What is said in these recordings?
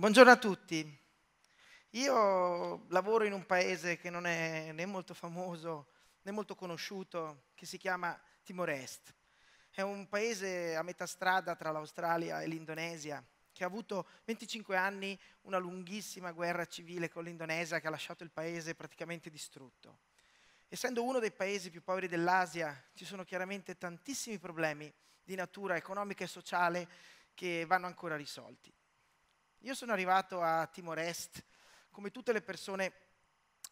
Buongiorno a tutti. Io lavoro in un paese che non è né molto famoso né molto conosciuto, che si chiama Timor-Est. È un paese a metà strada tra l'Australia e l'Indonesia, che ha avuto 25 anni una lunghissima guerra civile con l'Indonesia che ha lasciato il paese praticamente distrutto. Essendo uno dei paesi più poveri dell'Asia, ci sono chiaramente tantissimi problemi di natura economica e sociale che vanno ancora risolti. Io sono arrivato a Timor-Est, come tutte le persone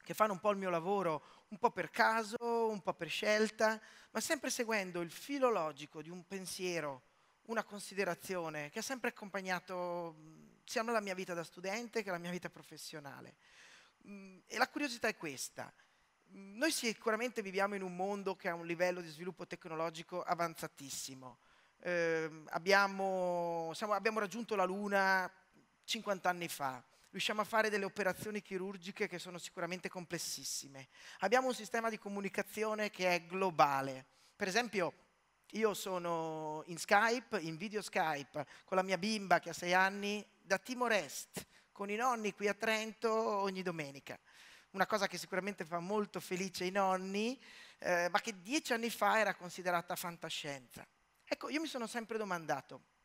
che fanno un po' il mio lavoro, un po' per caso, un po' per scelta, ma sempre seguendo il filo logico di un pensiero, una considerazione che ha sempre accompagnato sia la mia vita da studente che la mia vita professionale. E la curiosità è questa. Noi sicuramente viviamo in un mondo che ha un livello di sviluppo tecnologico avanzatissimo. Abbiamo raggiunto la Luna 50 anni fa. Riusciamo a fare delle operazioni chirurgiche che sono sicuramente complessissime. Abbiamo un sistema di comunicazione che è globale. Per esempio, io sono in Skype, in video Skype, con la mia bimba che ha 6 anni, da Timor-Est, con i nonni qui a Trento ogni domenica. Una cosa che sicuramente fa molto felice i nonni, ma che 10 anni fa era considerata fantascienza. Ecco, io mi sono sempre domandato,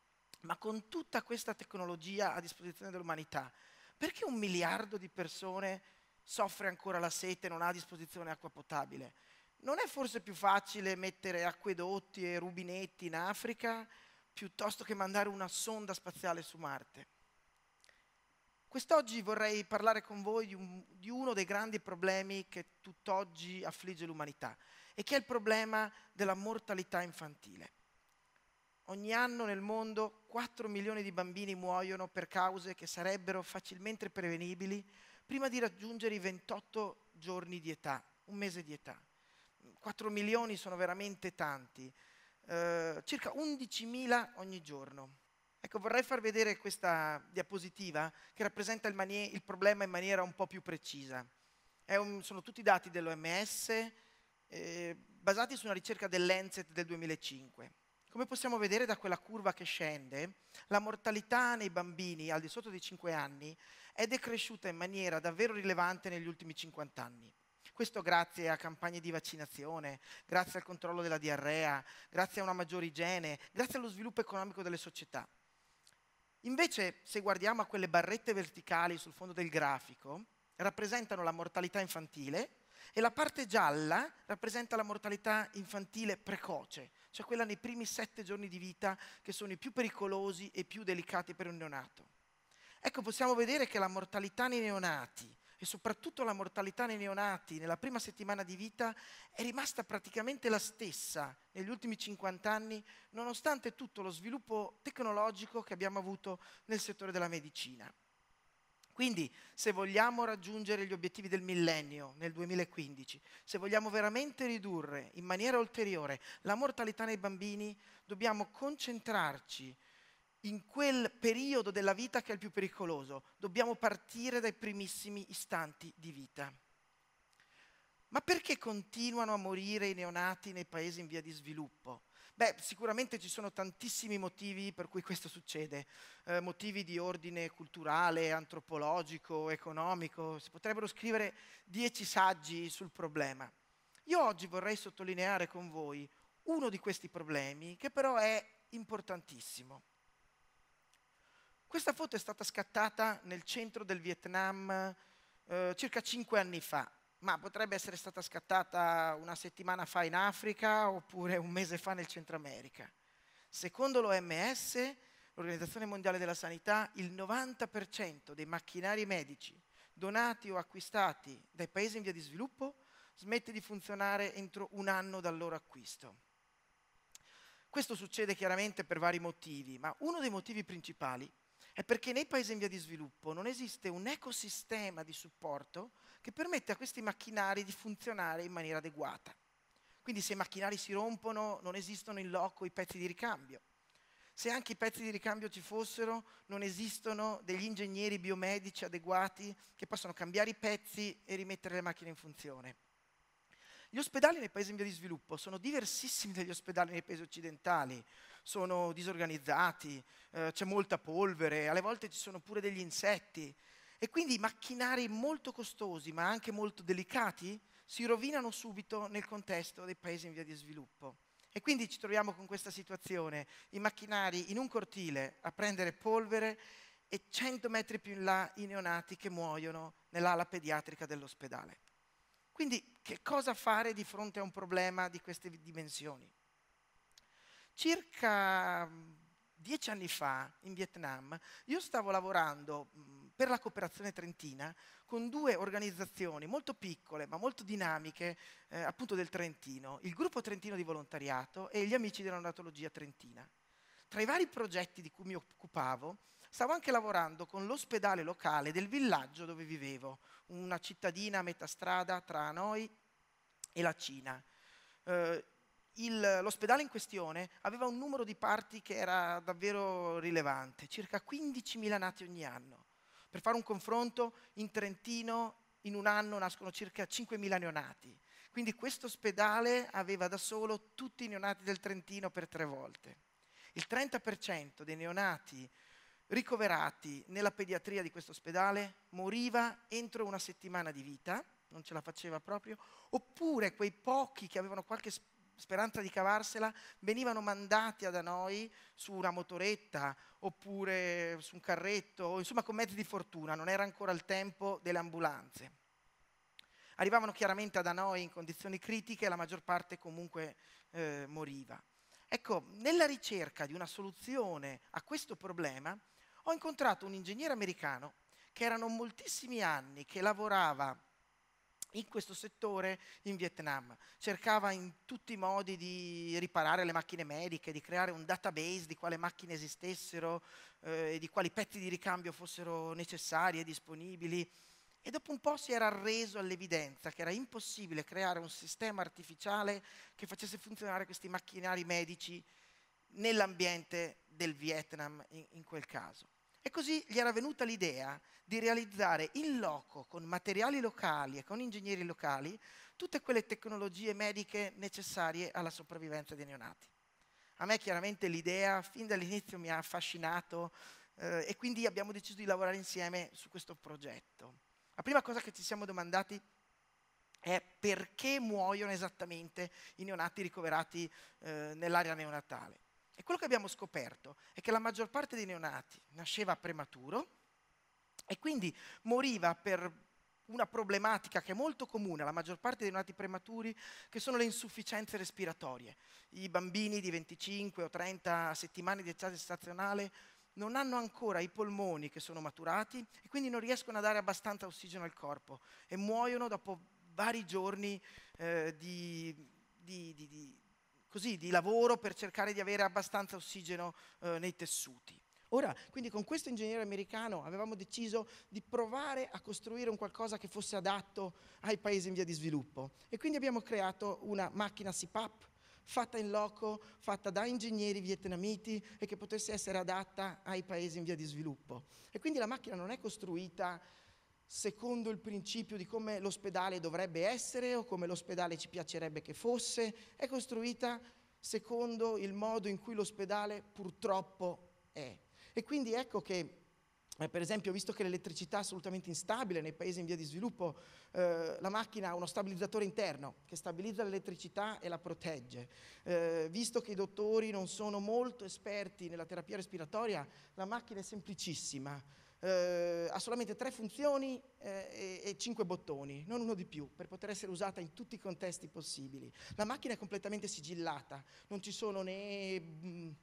ma con tutta questa tecnologia a disposizione dell'umanità, perché 1 miliardo di persone soffre ancora la sete e non ha a disposizione acqua potabile? Non è forse più facile mettere acquedotti e rubinetti in Africa piuttosto che mandare una sonda spaziale su Marte? Quest'oggi vorrei parlare con voi di uno dei grandi problemi che tutt'oggi affligge l'umanità e che è il problema della mortalità infantile. Ogni anno nel mondo 4 milioni di bambini muoiono per cause che sarebbero facilmente prevenibili prima di raggiungere i 28 giorni di età, un mese di età. 4 milioni sono veramente tanti, circa 11.000 ogni giorno. Ecco, vorrei far vedere questa diapositiva che rappresenta il problema in maniera un po' più precisa. Sono tutti dati dell'OMS basati su una ricerca dell'Lancet del 2005. Come possiamo vedere da quella curva che scende, la mortalità nei bambini al di sotto dei 5 anni è decresciuta in maniera davvero rilevante negli ultimi 50 anni. Questo grazie a campagne di vaccinazione, grazie al controllo della diarrea, grazie a una maggiore igiene, grazie allo sviluppo economico delle società. Invece, se guardiamo a quelle barrette verticali sul fondo del grafico, rappresentano la mortalità infantile, e la parte gialla rappresenta la mortalità infantile precoce, cioè quella nei primi 7 giorni di vita che sono i più pericolosi e più delicati per un neonato. Ecco, possiamo vedere che la mortalità nei neonati e soprattutto la mortalità nei neonati nella prima settimana di vita è rimasta praticamente la stessa negli ultimi 50 anni, nonostante tutto lo sviluppo tecnologico che abbiamo avuto nel settore della medicina. Quindi, se vogliamo raggiungere gli obiettivi del millennio nel 2015, se vogliamo veramente ridurre in maniera ulteriore la mortalità nei bambini, dobbiamo concentrarci in quel periodo della vita che è il più pericoloso. Dobbiamo partire dai primissimi istanti di vita. Ma perché continuano a morire i neonati nei paesi in via di sviluppo? Beh, sicuramente ci sono tantissimi motivi per cui questo succede, motivi di ordine culturale, antropologico, economico, si potrebbero scrivere 10 saggi sul problema. Io oggi vorrei sottolineare con voi uno di questi problemi che però è importantissimo. Questa foto è stata scattata nel centro del Vietnam circa 5 anni fa. Ma potrebbe essere stata scattata una settimana fa in Africa oppure un mese fa nel Centro America. Secondo l'OMS, l'Organizzazione Mondiale della Sanità, il 90% dei macchinari medici donati o acquistati dai paesi in via di sviluppo smette di funzionare entro 1 anno dal loro acquisto. Questo succede chiaramente per vari motivi, ma uno dei motivi principali è perché nei paesi in via di sviluppo non esiste un ecosistema di supporto che permette a questi macchinari di funzionare in maniera adeguata. Quindi se i macchinari si rompono non esistono in loco i pezzi di ricambio. Se anche i pezzi di ricambio ci fossero, non esistono degli ingegneri biomedici adeguati che possono cambiare i pezzi e rimettere le macchine in funzione. Gli ospedali nei paesi in via di sviluppo sono diversissimi dagli ospedali nei paesi occidentali, sono disorganizzati, c'è molta polvere, alle volte ci sono pure degli insetti, e quindi macchinari molto costosi ma anche molto delicati si rovinano subito nel contesto dei paesi in via di sviluppo. E quindi ci troviamo con questa situazione, i macchinari in un cortile a prendere polvere e 100 metri più in là i neonati che muoiono nell'ala pediatrica dell'ospedale. Quindi che cosa fare di fronte a un problema di queste dimensioni? Circa 10 anni fa in Vietnam io stavo lavorando per la cooperazione trentina con due organizzazioni molto piccole ma molto dinamiche appunto del Trentino, il gruppo trentino di volontariato e gli amici della neonatologia trentina. Tra i vari progetti di cui mi occupavo stavo anche lavorando con l'ospedale locale del villaggio dove vivevo, una cittadina a metà strada tra Hanoi e la Cina. L'ospedale in questione aveva un numero di parti che era davvero rilevante, circa 15.000 nati ogni anno. Per fare un confronto, in Trentino in un anno nascono circa 5.000 neonati. Quindi questo ospedale aveva da solo tutti i neonati del Trentino per 3 volte. Il 30% dei neonati ricoverati nella pediatria di questo ospedale moriva entro una settimana di vita, non ce la faceva proprio, oppure quei pochi che avevano qualche speranza di cavarsela venivano mandati da noi su una motoretta oppure su un carretto, insomma con mezzi di fortuna, non era ancora il tempo delle ambulanze. Arrivavano chiaramente da noi in condizioni critiche e la maggior parte comunque moriva. Ecco, nella ricerca di una soluzione a questo problema ho incontrato un ingegnere americano che erano moltissimi anni che lavorava in questo settore in Vietnam. Cercava in tutti i modi di riparare le macchine mediche, di creare un database di quali macchine esistessero e di quali pezzi di ricambio fossero necessari e disponibili. E dopo un po' si era arreso all'evidenza che era impossibile creare un sistema artificiale che facesse funzionare questi macchinari medici nell'ambiente del Vietnam in quel caso. E così gli era venuta l'idea di realizzare in loco, con materiali locali e con ingegneri locali, tutte quelle tecnologie mediche necessarie alla sopravvivenza dei neonati. A me chiaramente l'idea fin dall'inizio mi ha affascinato e quindi abbiamo deciso di lavorare insieme su questo progetto. La prima cosa che ci siamo domandati è perché muoiono esattamente i neonati ricoverati nell'area neonatale. E quello che abbiamo scoperto è che la maggior parte dei neonati nasceva prematuro e quindi moriva per una problematica che è molto comune alla maggior parte dei neonati prematuri, che sono le insufficienze respiratorie. I bambini di 25 o 30 settimane di età gestazionale non hanno ancora i polmoni che sono maturati e quindi non riescono a dare abbastanza ossigeno al corpo e muoiono dopo vari giorni di lavoro per cercare di avere abbastanza ossigeno nei tessuti. Ora, quindi con questo ingegnere americano avevamo deciso di provare a costruire un qualcosa che fosse adatto ai paesi in via di sviluppo e quindi abbiamo creato una macchina SIPAP fatta in loco, fatta da ingegneri vietnamiti e che potesse essere adatta ai paesi in via di sviluppo. E quindi la macchina non è costruita secondo il principio di come l'ospedale dovrebbe essere o come l'ospedale ci piacerebbe che fosse, è costruita secondo il modo in cui l'ospedale purtroppo è. E quindi ecco che, per esempio, visto che l'elettricità è assolutamente instabile nei paesi in via di sviluppo, la macchina ha uno stabilizzatore interno che stabilizza l'elettricità e la protegge. Visto che i dottori non sono molto esperti nella terapia respiratoria, la macchina è semplicissima. Ha solamente 3 funzioni e 5 bottoni, non uno di più, per poter essere usata in tutti i contesti possibili. La macchina è completamente sigillata, non ci sono nessun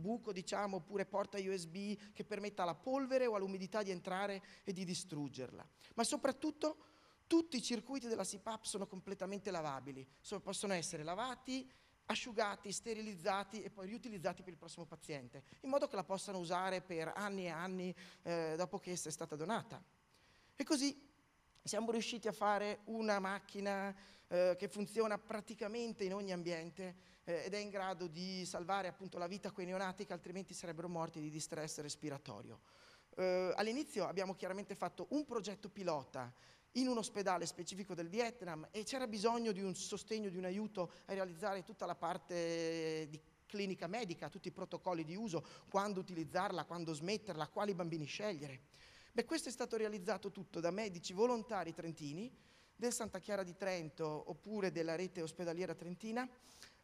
buco, diciamo, oppure porta USB che permetta alla polvere o all'umidità di entrare e di distruggerla. Ma soprattutto tutti i circuiti della SIPAP sono completamente lavabili, possono essere lavati, asciugati, sterilizzati e poi riutilizzati per il prossimo paziente, in modo che la possano usare per anni e anni dopo che essa è stata donata. E così siamo riusciti a fare una macchina che funziona praticamente in ogni ambiente ed è in grado di salvare appunto la vita a quei neonati che altrimenti sarebbero morti di distress respiratorio. All'inizio abbiamo chiaramente fatto un progetto pilota in un ospedale specifico del Vietnam e c'era bisogno di un sostegno, di un aiuto a realizzare tutta la parte di clinica medica, tutti i protocolli di uso, quando utilizzarla, quando smetterla, quali bambini scegliere. Beh, questo è stato realizzato tutto da medici volontari trentini, del Santa Chiara di Trento oppure della rete ospedaliera trentina,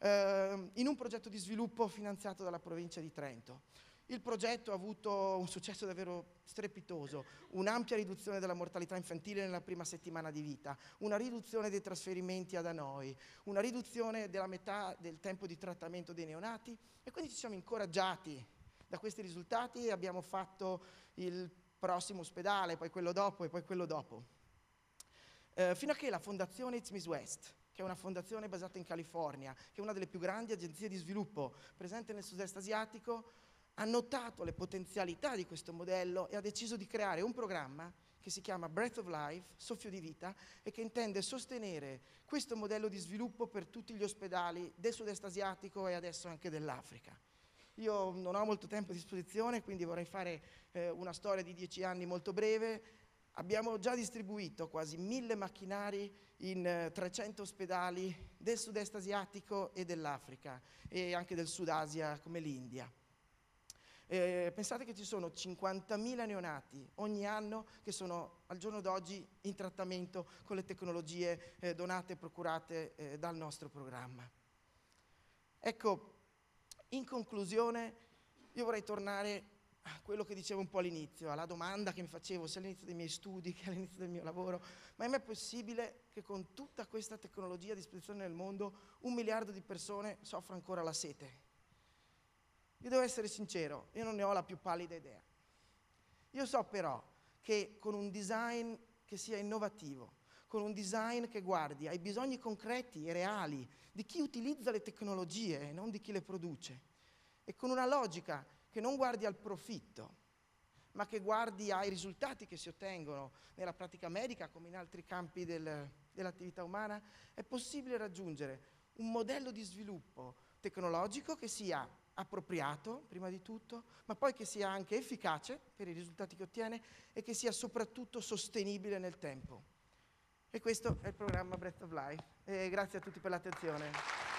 in un progetto di sviluppo finanziato dalla provincia di Trento. Il progetto ha avuto un successo davvero strepitoso, un'ampia riduzione della mortalità infantile nella prima settimana di vita, una riduzione dei trasferimenti ad Hanoi, una riduzione della metà del tempo di trattamento dei neonati, e quindi ci siamo incoraggiati da questi risultati e abbiamo fatto il prossimo ospedale, poi quello dopo e poi quello dopo. Fino a che la fondazione It's Miss West, che è una fondazione basata in California, che è una delle più grandi agenzie di sviluppo presente nel sud-est asiatico, ha notato le potenzialità di questo modello e ha deciso di creare un programma che si chiama Breath of Life, soffio di vita, e che intende sostenere questo modello di sviluppo per tutti gli ospedali del sud-est asiatico e adesso anche dell'Africa. Io non ho molto tempo a disposizione, quindi vorrei fare una storia di 10 anni molto breve. Abbiamo già distribuito quasi 1000 macchinari in 300 ospedali del sud-est asiatico e dell'Africa, e anche del Sud-Asia come l'India. Pensate che ci sono 50.000 neonati ogni anno che sono al giorno d'oggi in trattamento con le tecnologie donate e procurate dal nostro programma. Ecco, in conclusione io vorrei tornare a quello che dicevo un po' all'inizio, alla domanda che mi facevo sia all'inizio dei miei studi che all'inizio del mio lavoro: ma è mai possibile che con tutta questa tecnologia a disposizione nel mondo 1 miliardo di persone soffra ancora la sete? Io devo essere sincero, io non ne ho la più pallida idea. Io so però che con un design che sia innovativo, con un design che guardi ai bisogni concreti e reali di chi utilizza le tecnologie e non di chi le produce, e con una logica che non guardi al profitto, ma che guardi ai risultati che si ottengono nella pratica medica come in altri campi dell'attività umana, è possibile raggiungere un modello di sviluppo tecnologico che sia appropriato prima di tutto, ma poi che sia anche efficace per i risultati che ottiene e che sia soprattutto sostenibile nel tempo. E questo è il programma Breath of Life. Grazie a tutti per l'attenzione.